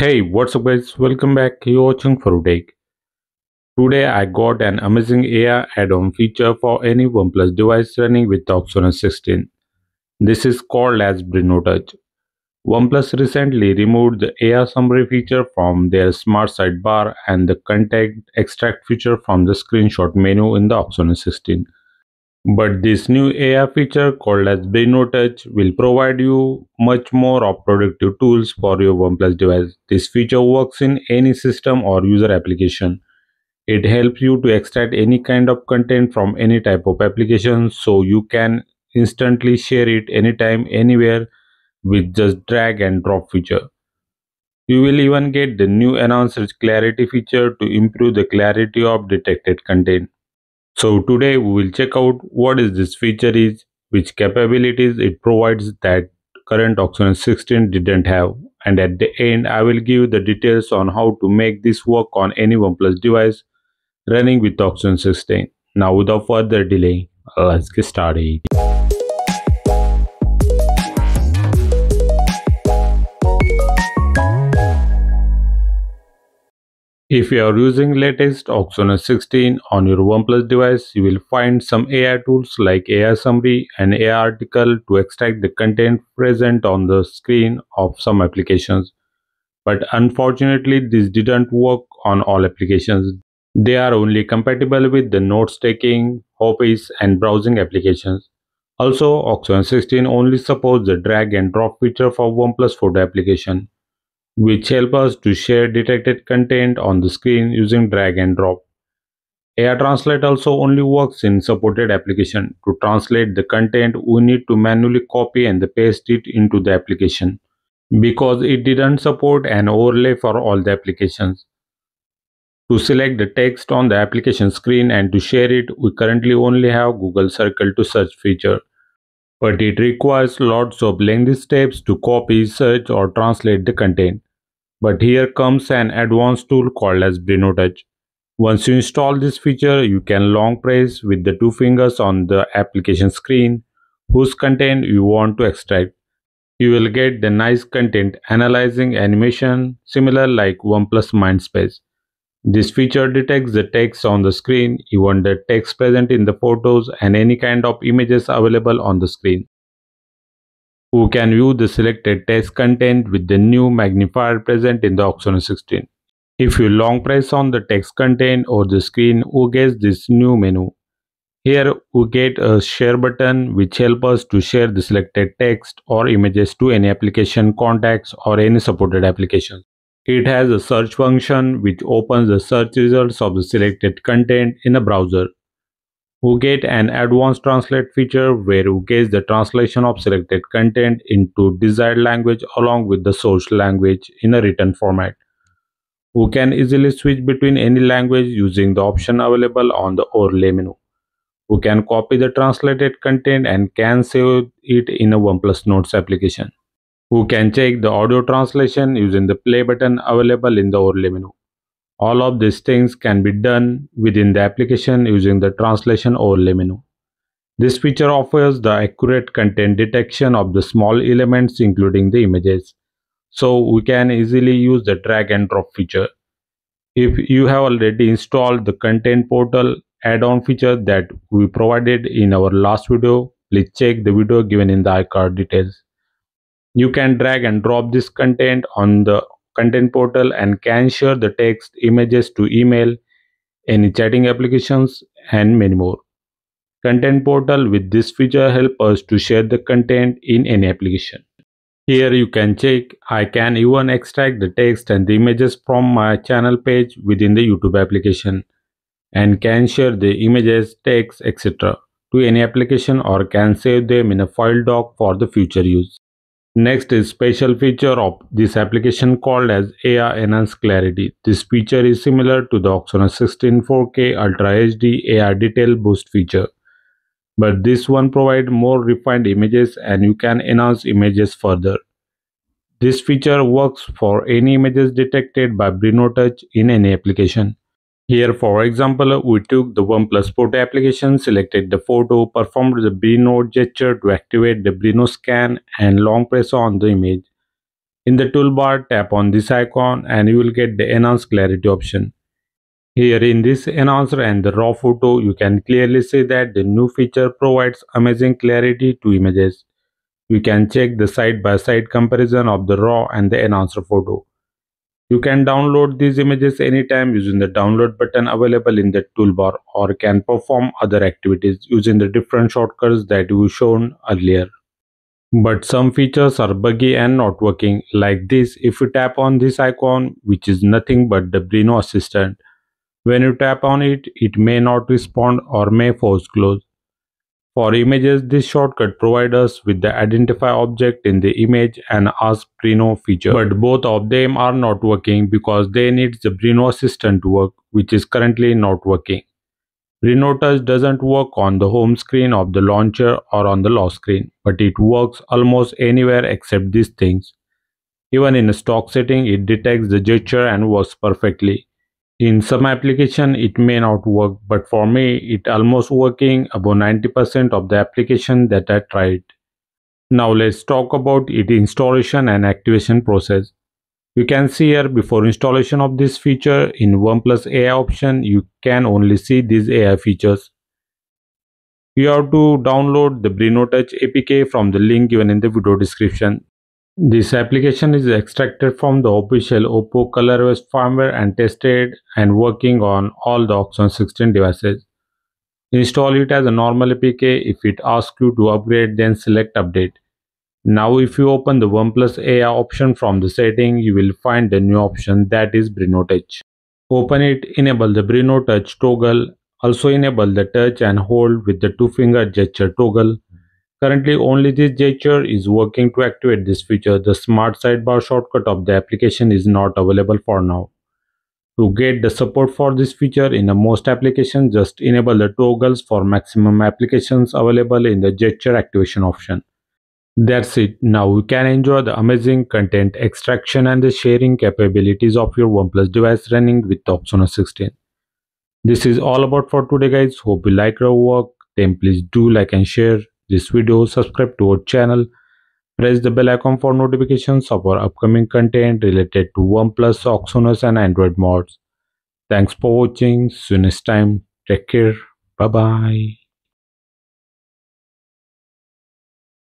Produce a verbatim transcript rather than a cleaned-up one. Hey, what's up guys, welcome back. You're watching four U Tech. Today I got an amazing A I add-on feature for any OnePlus device running with OxygenOS sixteen. This is called as Breeno Touch. OnePlus recently removed the A I summary feature from their smart sidebar and the contact extract feature from the screenshot menu in the OxygenOS sixteen. But this new A I feature called as Breeno Touch will provide you much more of productive tools for your OnePlus device. This feature works in any system or user application. It helps you to extract any kind of content from any type of application, so you can instantly share it anytime, anywhere with just drag and drop feature. You will even get the new enhanced clarity feature to improve the clarity of detected content. So today we will check out what is this feature is, which capabilities it provides that current OxygenOS sixteen didn't have, and at the end I will give the details on how to make this work on any OnePlus device running with OxygenOS sixteen. Now without further delay, let's get started. If you are using latest OxygenOS sixteen on your OnePlus device, you will find some A I tools like A I summary and A I article to extract the content present on the screen of some applications. But unfortunately, this didn't work on all applications. They are only compatible with the notes taking, office and browsing applications. Also, OxygenOS sixteen only supports the drag and drop feature for OnePlus photo application, which help us to share detected content on the screen using drag and drop. A I Translate also only works in supported application. To translate the content, we need to manually copy and paste it into the application, because it didn't support an overlay for all the applications. To select the text on the application screen and to share it, we currently only have Google Circle to search feature. But it requires lots of lengthy steps to copy, search or translate the content. But here comes an advanced tool called as Breeno Touch. Once you install this feature, you can long press with the two fingers on the application screen whose content you want to extract. You will get the nice content analyzing animation, similar like OnePlus Mindspace. This feature detects the text on the screen, even the text present in the photos and any kind of images available on the screen. We can view the selected text content with the new magnifier present in the OxygenOS sixteen. If you long press on the text content or the screen, we get this new menu. Here we get a share button which helps us to share the selected text or images to any application, contacts or any supported application. It has a search function which opens the search results of the selected content in a browser. We get an advanced translate feature where we get the translation of selected content into desired language along with the source language in a written format. We can easily switch between any language using the option available on the overlay menu. We can copy the translated content and can save it in a OnePlus Notes application. We can check the audio translation using the play button available in the overlay menu. All of these things can be done within the application using the translation overlay menu. This feature offers the accurate content detection of the small elements including the images, so we can easily use the drag and drop feature. If you have already installed the content portal add-on feature that we provided in our last video, please check the video given in the iCard details. You can drag and drop this content on the content portal and can share the text, images to email, any chatting applications and many more. Content portal with this feature helps us to share the content in any application. Here you can check, I can even extract the text and the images from my channel page within the YouTube application and can share the images, text, et cetera to any application or can save them in a file doc for the future use. Next is special feature of this application called as A I Enhanced Clarity. This feature is similar to the OxygenOS sixteen four K Ultra H D A I Detail Boost feature, but this one provides more refined images and you can enhance images further. This feature works for any images detected by Breeno Touch in any application. Here for example, we took the OnePlus photo application, selected the photo, performed the Breeno gesture to activate the Breeno scan and long press on the image. In the toolbar, tap on this icon and you will get the enhance clarity option. Here in this enhancer and the raw photo, you can clearly see that the new feature provides amazing clarity to images. You can check the side-by-side comparison of the raw and the enhancer photo. You can download these images anytime using the download button available in the toolbar, or can perform other activities using the different shortcuts that we shown earlier. But some features are buggy and not working, like this if you tap on this icon, which is nothing but the Breeno Assistant. When you tap on it, it may not respond or may force close. For images, this shortcut provides us with the identify object in the image and ask Breeno feature. But both of them are not working because they need the Breeno Assistant to work, which is currently not working. Breeno Touch doesn't work on the home screen of the launcher or on the lock screen, but it works almost anywhere except these things. Even in a stock setting, it detects the gesture and works perfectly. In some application, it may not work, but for me, it almost working about ninety percent of the application that I tried. Now let's talk about its installation and activation process. You can see here, before installation of this feature, in OnePlus A I option, you can only see these A I features. You have to download the Breeno Touch A P K from the link given in the video description. This application is extracted from the official Oppo ColorOS firmware and tested and working on all the Oxygen O S sixteen devices. Install it as a normal A P K. If it asks you to upgrade, then select update. Now if you open the OnePlus A I option from the setting, you will find the new option, that is Breeno Touch. Open it, enable the Breeno Touch toggle, also enable the touch and hold with the two finger gesture toggle. Currently only this gesture is working to activate this feature. The smart sidebar shortcut of the application is not available for now. To get the support for this feature in the most applications, just enable the toggles for maximum applications available in the gesture activation option. That's it. Now you can enjoy the amazing content extraction and the sharing capabilities of your OnePlus device running with Oxygen O S sixteen. This is all about for today, guys. Hope you like our work. Then please do like and share this video, subscribe to our channel, press the bell icon for notifications of our upcoming content related to OnePlus, Oxygen O S and Android mods. Thanks for watching. See you next time. Take care. Bye bye.